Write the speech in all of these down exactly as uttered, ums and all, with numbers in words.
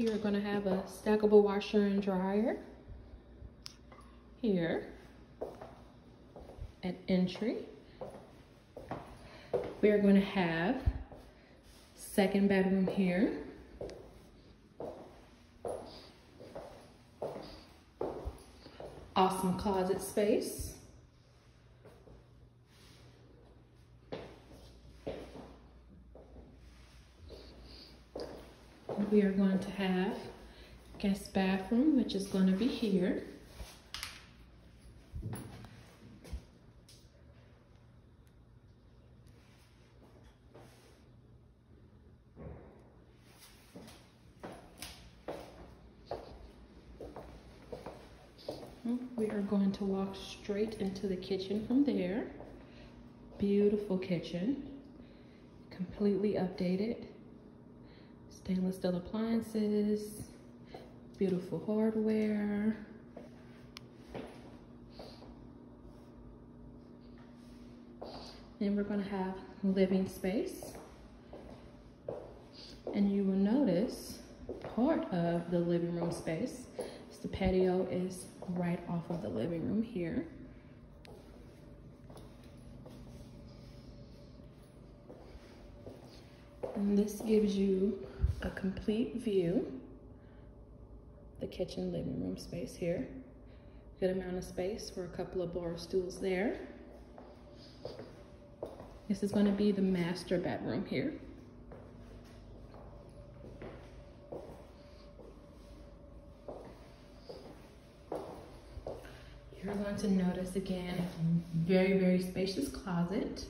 You're going to have a stackable washer and dryer here at entry. We're going to have second bedroom here. Awesome closet space. We are going to have guest bathroom, which is going to be here. We are going to walk straight into the kitchen from there. Beautiful kitchen, completely updated. Stainless steel appliances, beautiful hardware. Then we're going to have living space. And you will notice part of the living room space, the patio is right off of the living room here. And this gives you a complete view, the kitchen living room space here. Good amount of space for a couple of bar stools there. This is going to be the master bedroom here. You're going to notice again, very, very spacious closet.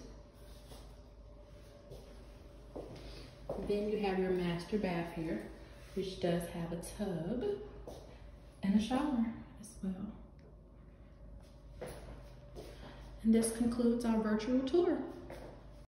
Then you have your master bath here, which does have a tub and a shower as well. And this concludes our virtual tour.